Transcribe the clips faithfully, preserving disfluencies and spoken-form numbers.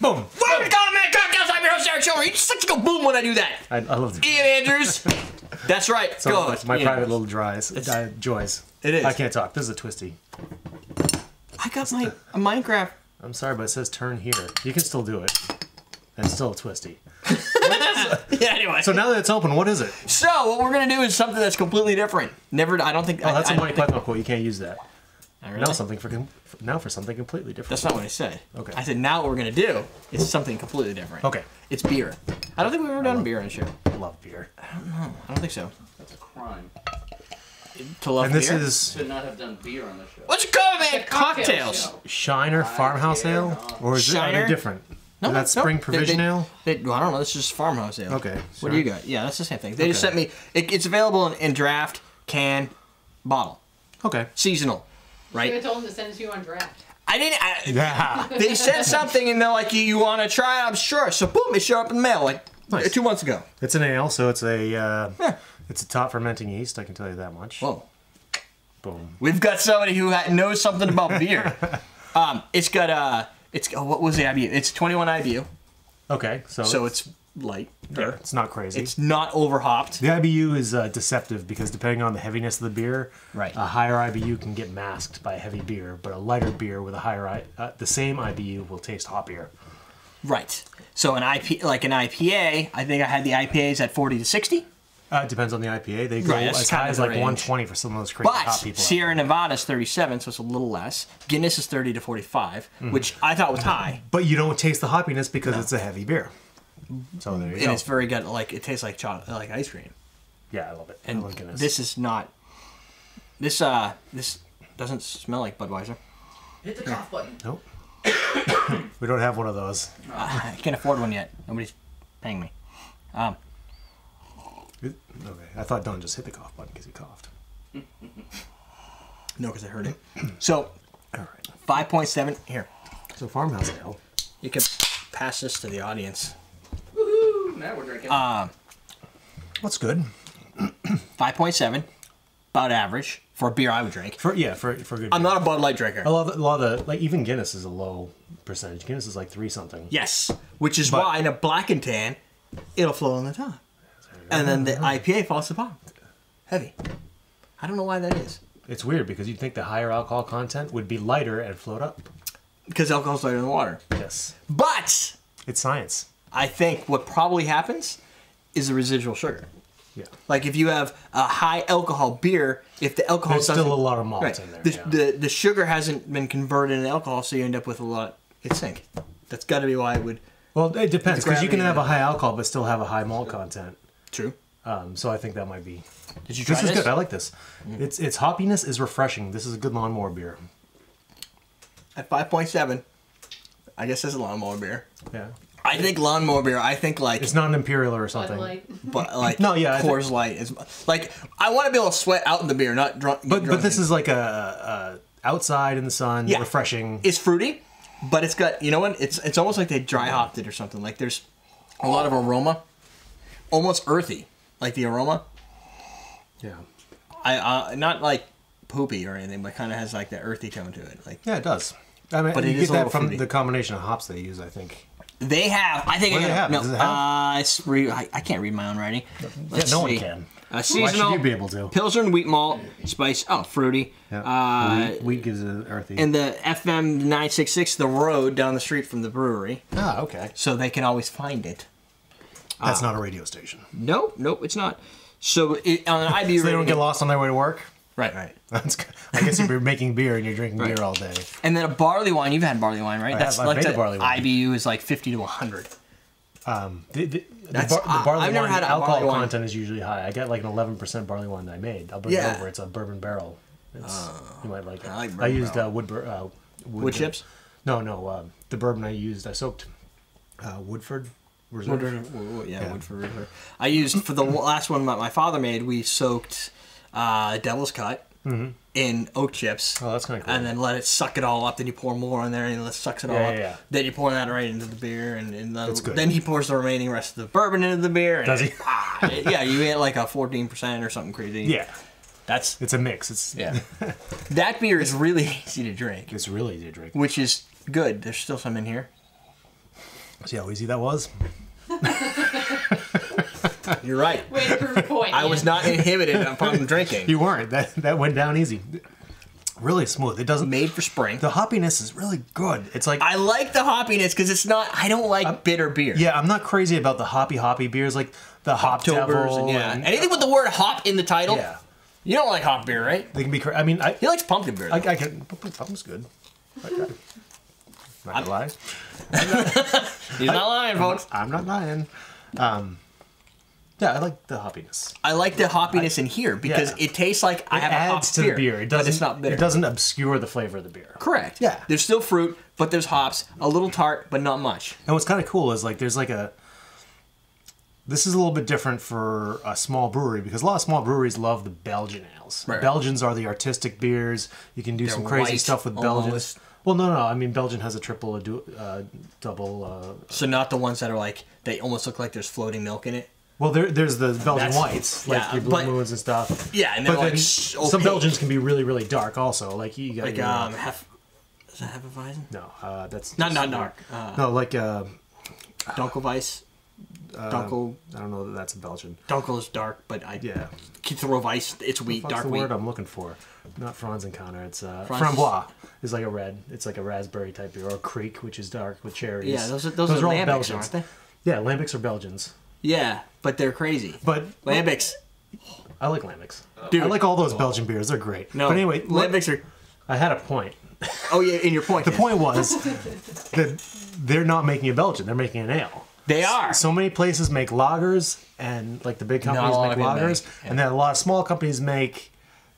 Boom. Welcome to Common Man Cocktails. I'm your host, Eric Show. You just like to go boom when I do that. I, I love it. Ian Andrews. That's right. So go. Much. My Ian private little dries. Uh, joys. It is. I can't talk. This is a twisty. I got my Minecraft. I'm sorry, but it says turn here. You can still do it. And it's still a twisty. Yeah, anyway. So now that it's open, what is it? So what we're going to do is something that's completely different. Never, I don't think... Oh, I, that's I, a Monty Python quote. You can't use that. Really? Now something for now for something completely different. That's not what I said. Okay. I said now what we're gonna do is something completely different. Okay. It's beer. I don't think we've ever done beer on the show. I love beer. I don't know. I don't think so. That's a crime. To love and beer. And this is should not have done beer on the show. What's it called, man? Cocktails. Cocktail Shiner farmhouse ale, or is Shiner? It different? No, is that no, spring no. provision they, they, ale? They, well, I don't know. This is just farmhouse ale. Okay. Sure. What do you got? Yeah, that's the same thing. They okay. just sent me. It, it's available in, in draft, can, bottle. Okay. Seasonal. Right. You told them to send it to you on draft. I didn't. I, yeah. They said something, and they're like, "You, you want to try it?" I'm sure. So boom, it showed up in the mail like nice. two months ago. It's an ale, so it's a uh, yeah. it's a top fermenting yeast. I can tell you that much. Whoa. Boom. We've got somebody who knows something about beer. um, it's got uh, it's oh, what was the I B U? It's twenty-one I B U. Okay, so so it's, it's light. Yeah, it's not crazy. It's not overhopped. The I B U is uh, deceptive because depending on the heaviness of the beer, right. a higher I B U can get masked by a heavy beer, but a lighter beer with a higher I uh, the same I B U will taste hoppier. Right. So an I P like an I P A, I think I had the I P As at forty to sixty. Uh, it depends on the I P A. They go right, as high as like one twenty for some of those crazy but hot people. But Sierra Nevada is thirty-seven, so it's a little less. Guinness is thirty to forty-five, mm-hmm. which I thought was high. But you don't taste the hoppiness because no. it's a heavy beer. So there you and go. It's very good. Like it tastes like chocolate, like ice cream. Yeah, I love it. And oh, this is not. This uh, this doesn't smell like Budweiser. Hit the cough button. Nope. We don't have one of those. I can't afford one yet. Nobody's paying me. Um. It, okay, I thought Don just hit the cough button because he coughed. No, because I heard it. So, all right. Five point seven here. So farmhouse ale. You can pass this to the audience. Now we're drinking. Uh, What's good? five point seven, about average for a beer I would drink. For yeah, for for a good. Beer. I'm not a Bud Light drinker. A lot, of the, a lot of the like even Guinness is a low percentage. Guinness is like three something. Yes, which is but, why in a black and tan, it'll float on the top, and then the I P A falls to the bottom. Heavy. I don't know why that is. It's weird because you'd think the higher alcohol content would be lighter and float up. Because alcohol's lighter than water. Yes. But it's science. I think what probably happens is the residual sugar. Yeah. Like if you have a high alcohol beer, if the alcohol there's still a lot of malt right, in there. The, yeah. the the sugar hasn't been converted into alcohol, so you end up with a lot at sink. That's got to be why it would. Well, it depends because you can have a high alcohol but still have a high malt content. True. Um, so I think that might be. Did you try this? This is good. I like this. Mm. It's its hoppiness is refreshing. This is a good lawnmower beer. At five point seven, I guess that's a lawnmower beer. Yeah. I think lawnmower beer. I think like it's not an imperial or something. Bud Light. But like no, yeah, Coors Light is like I want to be able to sweat out in the beer, not drunk. But drunk but this in. Is like a, a outside in the sun, yeah. refreshing. It's fruity, but it's got you know what? It's it's almost like they dry hopped it or something. Like there's a lot of aroma, almost earthy, like the aroma. Yeah, I uh, not like poopy or anything, but kind of has like the earthy tone to it. Like yeah, it does. I mean, but you get that from fruity. The combination of hops they use, I think. They have. I think. What do they have? No, Does it have? Uh, it's re I, I can't read my own writing. Let's yeah, no see. one can. Uh, seasonal. Why should you be able to? Pilsner, wheat malt, spice. Oh, fruity. Yeah. Uh, wheat, wheat gives it earthy. And the F M nine sixty-six, the road down the street from the brewery. Ah, okay. So they can always find it. That's uh, not a radio station. Nope, nope, it's not. So it, on an I B so radio, they don't get lost on their way to work. Right, right. That's good. I guess if you're making beer and you're drinking right. beer all day. And then a barley wine, you've had barley wine, right? I That's have, like the barley wine. I B U is like fifty to a hundred. Um, the, the, That's, the, bar, the barley I've wine, never had a alcohol barley content wine. Is usually high. I got like an eleven percent barley wine that I made. I'll bring yeah. it over. It's a bourbon barrel. It's, uh, you might like it. I, like I used uh, wood, uh, wood, wood chips? No, no. Uh, the bourbon I used, I soaked uh, Woodford Reserve. Woodford, yeah, yeah, Woodford Reserve. I used, for the last one that my father made, we soaked... Uh, Devil's Cut mm-hmm. in oak chips. Oh, that's kind of cool. And then let it suck it all up. Then you pour more on there and it sucks it all yeah, up. Yeah, yeah. Then you pour that right into the beer. and, and the, That's good. Then he pours the remaining rest of the bourbon into the beer. And Does he? Ah, it, yeah, you get like a fourteen percent or something crazy. Yeah. That's... It's a mix. It's Yeah. That beer is really easy to drink. It's really easy to drink. Which is good. There's still some in here. See how easy that was? You're right. Way to prove a point. I was not inhibited upon drinking. You weren't. That that went down easy. Really smooth. It doesn't made for spring. The hoppiness is really good. It's like I like the hoppiness because it's not. I don't like I'm, bitter beer. Yeah, I'm not crazy about the hoppy hoppy beers like the Hop Devil and yeah, and, anything with the word hop in the title. Yeah, you don't like hop beer, right? They can be. I mean, I, he likes pumpkin beer. I, I can. Pumpkin's good. Okay. Not I'm, gonna lie. I'm not, he's not I, lying, folks. I'm not, I'm not lying. Um, yeah, I like the hoppiness. I like the hoppiness I, in here because yeah. it tastes like it I have adds a hop to beer, the beer. It doesn't, but it's not bitter. It doesn't obscure the flavor of the beer. Correct. Yeah. There's still fruit, but there's hops. A little tart, but not much. And what's kind of cool is like there's like a. This is a little bit different for a small brewery because a lot of small breweries love the Belgian ales. Right. Belgians are the artistic beers. You can do They're some crazy stuff with Belgians. Well, no, no. I mean, Belgian has a triple, a du uh, double. Uh, so not the ones that are like they almost look like there's floating milk in it. Well, there, there's the Belgian That's, whites, like yeah, your blue but, moons and stuff. Yeah, and they're but like then opaque. Some Belgians can be really, really dark. Also, like you got like your, um, half. Is that Hefeweizen? No, uh, that's not not dark. Uh, no, like uh, Dunkelweiss. Uh, Dunkel. I don't know that that's a Belgian. Dunkel is dark, but I yeah. Throw Weiss, it's wheat, dark wheat. What's the word I'm looking for? Not Franz and Connor. It's uh, Frambois. Is like a red. It's like a raspberry type beer, or Creek, which is dark with cherries. Yeah, those are those, those are, are Lambics, Belgians. Aren't they? Yeah, Lambics are Belgians. Yeah, but they're crazy. But Lambics. I like Lambics. Dude, I like all those Belgian beers. They're great. No, but anyway, Lambics are. I had a point. Oh yeah, and your point. The is. point was that they're not making a Belgian. They're making an ale. They are. So many places make lagers, and like the big companies no, make lagers, make. Yeah. And then a lot of small companies make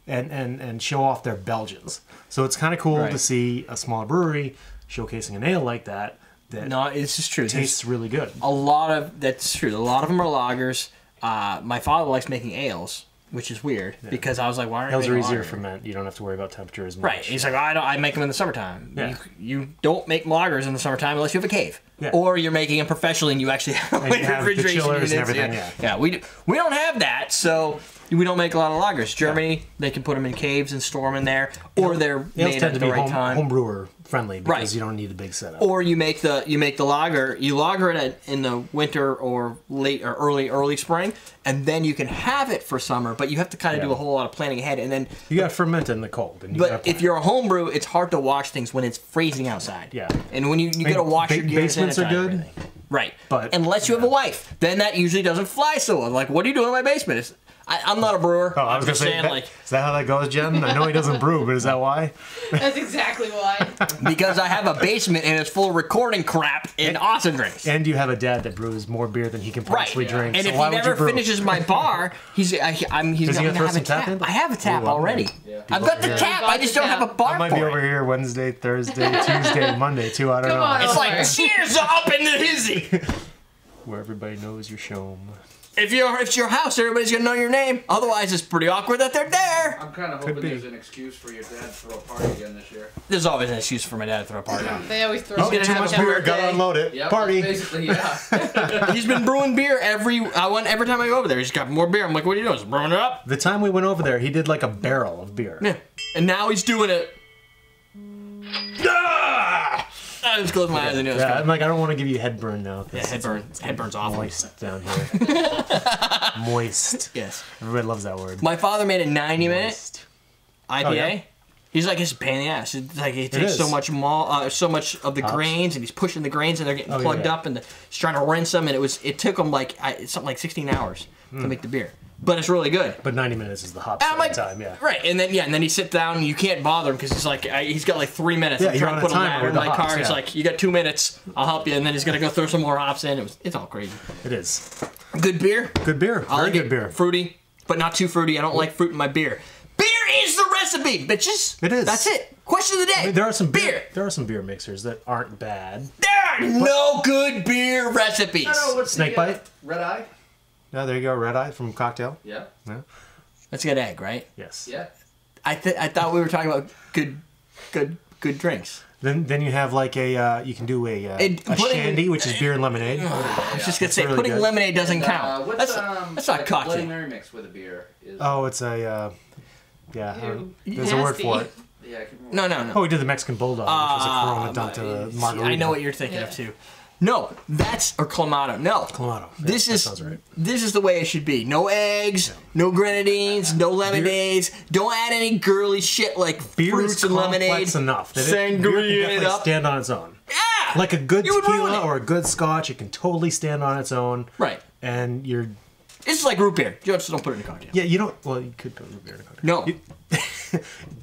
and and and show off their Belgians. So it's kind of cool right. to see a small brewery showcasing an ale like that. That no, it's just true. Tastes There's really good. A lot of that's true. A lot of them are lagers. Uh, my father likes making ales, which is weird yeah. because I was like, why aren't ales are easier lager? To ferment? You don't have to worry about temperature as much. Right? He's like, I don't. I make them in the summertime. Yeah. You, you don't make lagers in the summertime unless you have a cave. Yeah. Or you're making them professionally and you actually have, and you have refrigeration the chillers units. And everything, yeah. yeah, we do, we don't have that, so we don't make a lot of lagers. Germany, yeah. they can put them in caves and store them in there, or they're Ales made at the right home, time. Home brewer friendly because right. you don't need a big setup. Or you make the you make the lager, you lager it in the winter or late or early early spring, and then you can have it for summer. But you have to kind of yeah. do a whole lot of planning ahead, and then you got to ferment in the cold. And you but if you're a home brew, it's hard to wash things when it's freezing outside. Yeah, and when you you got to wash your gear in. Are good, right? But unless you yeah. have a wife, then that usually doesn't fly so well. Like, what are you doing in my basement? It's, I, I'm not a brewer. Oh, I was I'm gonna say, saying, that, like, is that how that goes, Jen? I know he doesn't brew, but is that why? That's exactly why. Because I have a basement and it's full of recording crap and awesome drinks. And you have a dad that brews more beer than he can possibly right. drink. And so if why he never finishes my bar, he's I, I'm he's gonna, gonna have a tap. tap I have a tap Ooh, already. Yeah. I've got the yeah. tap. I just don't have a bar. I might for be over it. Here Wednesday, Thursday, Tuesday, Monday too. I don't Come know. On, it's like there. Cheers up in the hizzy. Where everybody knows your show. If you're, if it's your house, everybody's gonna know your name. Otherwise, it's pretty awkward that they're there. I'm kind of hoping there's an excuse for your dad to throw a party again this year. There's always an excuse for my dad to throw a party. They always throw. He's gonna have much beer. Gotta unload it. Yep, party. Basically, yeah. He's been brewing beer every. I went every time I go over there. He's got more beer. I'm like, what are you doing? Just brewing it up. The time we went over there, he did like a barrel of beer. Yeah. And now he's doing it. Ah! I just closed my eyes and knew it was yeah, I'm like, I don't want to give you headburn now. Yeah, headburn. Headburn's awful. Moist down here. Moist. Yes. Everybody loves that word. My father made a ninety-minute I P A. Oh, yeah? He's like, it's a pain in the ass. It's like it takes it so much malt, uh, so much of the Hops. grains, and he's pushing the grains, and they're getting oh, plugged yeah. up, and the, he's trying to rinse them, and it was it took him like I, something like sixteen hours mm. to make the beer. But it's really good. But ninety minutes is the hop like, time, yeah. Right, and then yeah, and then he sits down and you can't bother him because he's like, I, he's got like three minutes. Yeah, I'm trying to put him out in my hops, car. Yeah. He's like, you got two minutes. I'll help you. And then he's gonna go throw some more hops in. It was, it's all crazy. It is. Good beer. Good beer. Very like good it. beer. Fruity, but not too fruity. I don't like fruit in my beer. Beer is the recipe, bitches. It is. That's it. Question of the day. I mean, there are some beer. beer. There are some beer mixers that aren't bad. There are no good beer recipes. I don't know what's Snake the, bite. Uh, red eye. No, there you go, Red Eye from Cocktail. Yeah. yeah. That's a good egg, right? Yes. Yeah. I th I thought we were talking about good, good, good drinks. Then then you have like a uh, you can do a, uh, it, a putting, shandy, which is beer and lemonade. Uh, yeah. I was just gonna that's say really putting good. lemonade doesn't and, uh, count. What's, that's um, that's not like cocktail. Bloody Mary mix with a beer. Is oh, it's a uh, yeah. Ew. There's Nasty. a word for it. Yeah. I can no, no, no. Oh, we did the Mexican Bulldog, uh, which was a Corona dumped to the margarita. I know what you're thinking yeah. of too. No, that's or clamato. No, clamato. Yeah, this is sounds right. This is the way it should be. No eggs, yeah. no grenadines, no lemonades. Beer, don't add any girly shit like beer fruits is and lemonade. Enough. That sangria. Beer can it up. Stand on its own. Yeah, like a good tequila or a good scotch, it can totally stand on its own. Right. And you're. It's like root beer. You just don't put it in a cocktail. Yeah, you don't. Well, you could put root beer in a cocktail. No. You,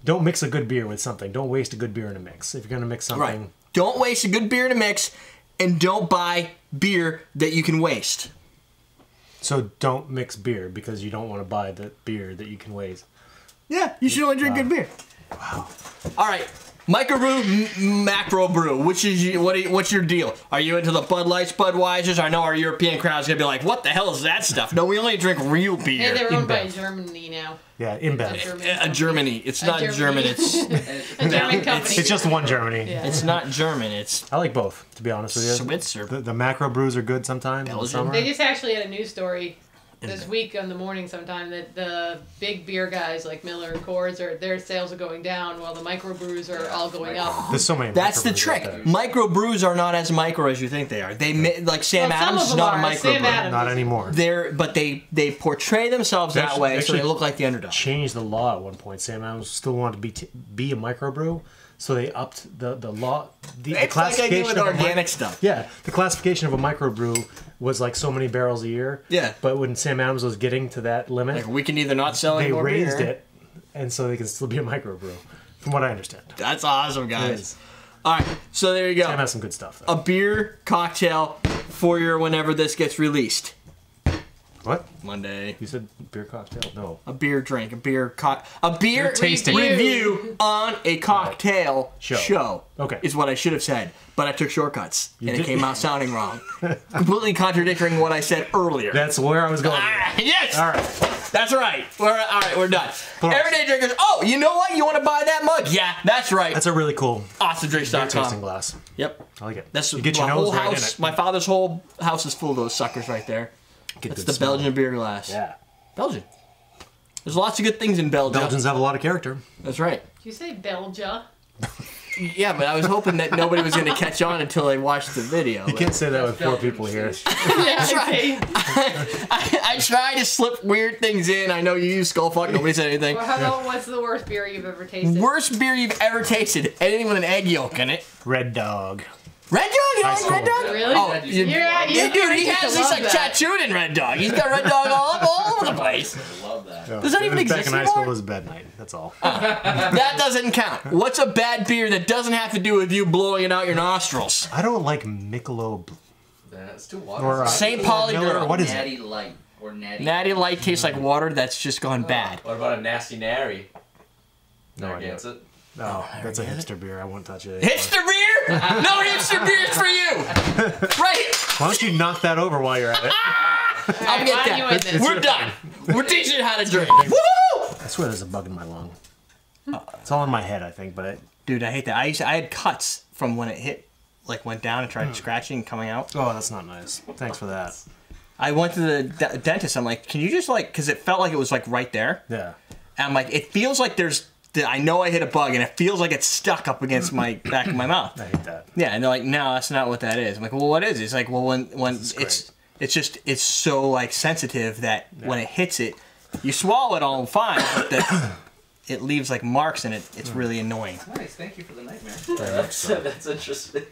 don't mix a good beer with something. Don't waste a good beer in a mix. If you're gonna mix something, right. Don't waste a good beer in a mix. And don't buy beer that you can waste. So don't mix beer because you don't want to buy the beer that you can waste. Yeah, you should only drink wow. good beer. Wow. All right, microbrew, macro brew. Which is what? Are you, what's your deal? Are you into the Bud Lights, Budweisers? I know our European crowd's gonna be like, "What the hell is that stuff?" No, we only drink real beer. Hey, they're owned by Germany now. Yeah, InBev. A, a Germany. It's a not German. German. It's a German company. It's, it's just one Germany. Yeah. It's not German. It's. I like both, to be honest with you. Switzer. The, the macro brews are good sometimes. Belgium. They just actually had a news story this week on the morning sometime that the big beer guys like Miller and Coors are their sales are going down while the micro brews are all going up. There's so many. That's the trick. Micro brews are not as micro as you think they are. They like Sam well, Adams is not are. a micro Sam brew. Adams. Not anymore. They're but they they portray themselves they that actually, way they so they look like the underdog. Changed the law at one point. Sam Adams still wanted to be t be a micro brew. So they upped the the law, the, the classification like I do with of organic stuff. Yeah, the classification of a microbrew was like so many barrels a year. Yeah. But when Sam Adams was getting to that limit, like we can either not sell any more beer. They raised it, and so they can still be a microbrew, from what I understand. That's awesome, guys. All right, so there you go. Sam has some good stuff. Though. A beer cocktail for your whenever this gets released. What? Monday. You said beer cocktail? No. A beer drink. A beer co A beer, beer tasting review on a cocktail show. show. Okay. Is what I should have said, but I took shortcuts you and did. It came out sounding wrong, completely contradicting what I said earlier. That's where I was going. Ah, yes. All right. That's right. We're all right. We're done. Plus. Everyday drinkers. Oh, you know what? You want to buy that mug? Yeah, that's right. That's a really cool awesome drinks dot com tasting glass. Yep. I like it. That's you get your my nose whole right house. In it. My father's whole house is full of those suckers right there. Get That's the smell. Belgian beer glass. Yeah. Belgian. There's lots of good things in Belgium. Belgians have a lot of character. That's right. Did you say Belgia? Yeah, but I was hoping that nobody was going to catch on until they watched the video. You can't say that with four people here. That's right. I, I, I try to slip weird things in. I know you use Skullfuck. Nobody said anything. Well, how about what's the worst beer you've ever tasted? Worst beer you've ever tasted? Anything with an egg yolk in it? Red Dog. Red Dog? You don't like Red Dog? Really? Oh, you, yeah, you, yeah, dude, he has he's like that. tattooed in Red Dog. He's got Red Dog all, all over the place. I love that. Yeah. Does that even exist anymore? Back in high school, it was a bad night. That's all. Uh, that doesn't count. What's a bad beer that doesn't have to do with you blowing it out your nostrils? I don't like Michelob. That's too watery. Or uh, Saint Pauli. What is it? Natty Light or Natty. Natty Light tastes like water that's just gone bad. What about a Nasty Nary? No idea. That's it. No, oh, that's a hipster it? beer. I won't touch it. Hipster beer? No hipster beers for you! Right? Why don't you knock that over while you're at it? Right, I'll get that. We're done. We're teaching you how to drink. Woo! I swear there's a bug in my lung. Uh, it's all in my head, I think, but... It... Dude, I hate that. I used to, I had cuts from when it hit, like went down and tried mm. scratching and coming out. Oh, that's not nice. Thanks for that. I went to the de dentist. I'm like, can you just like... Because it felt like it was like right there. Yeah. And I'm like, it feels like there's... I know I hit a bug, and it feels like it's stuck up against my back of my mouth. I hate that. Yeah, and they're like, no, that's not what that is. I'm like, well, what is it? It's like, well, when when it's it's just it's so like sensitive that yeah. when it hits it, you swallow it all fine, but that it leaves like marks, and it it's really annoying. Nice, thank you for the nightmare. That's that's interesting.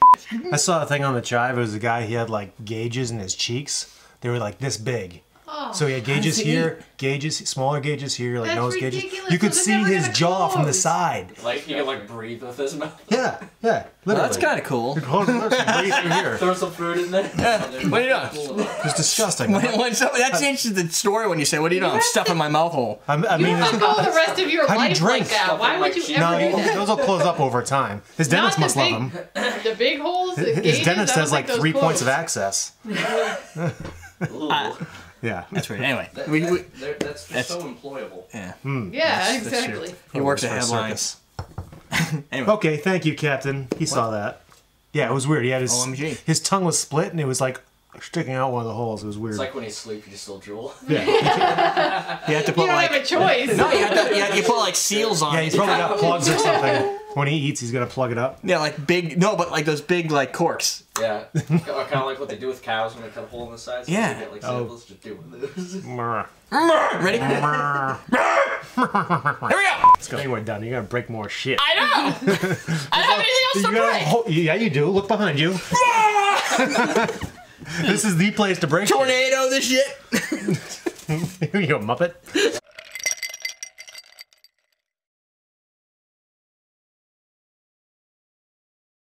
I saw a thing on the Chive. It was a guy. He had like gauges in his cheeks. They were like this big. Oh, so he had gauges here, gauges, smaller gauges here, like That's nose ridiculous. gauges. You could so see his jaw close. from the side. Like he could like breathe with his mouth. Yeah, yeah. Well, that's kind of cool. Throw some fruit in there. Yeah. What are you doing? It's disgusting. When, when so, that changes the story when you say, "What are you doing?" I'm stuffing my mouth hole. I'm, I you mean, have to go the rest of your life drink? like that. Why would you ever no, do that? Those will close up over time. His dentist must big, love him. The big holes. His, his dentist has like three points of access. Yeah, that's right. Anyway, that, we, we, that, that's, that's so employable. Yeah, mm, yeah, that's, exactly. That's he works at Headlines. Anyway. Okay, thank you, Captain. He what? saw that. Yeah, it was weird. He had his O M G. His tongue was split, and it was like sticking out one of the holes. It was weird. It's like when you sleep, you still drool. Yeah, you have to put you don't like have a choice. No, you have to. You, have, you put like seals on. Yeah, he's probably got plugs or something. When he eats, he's gonna plug it up. Yeah, like big. No, but like those big like corks. Yeah, kind of like what they do with cows when they cut a hole in the side. So yeah. They get like samples, oh. Just do one of those. Ready? Here we go. Let's go. Anyway, done. You're gonna break more shit. I know. I don't have anything else to break. Hold, yeah, you do. Look behind you. This is the place to break. Tornado this shit. You go, Muppet.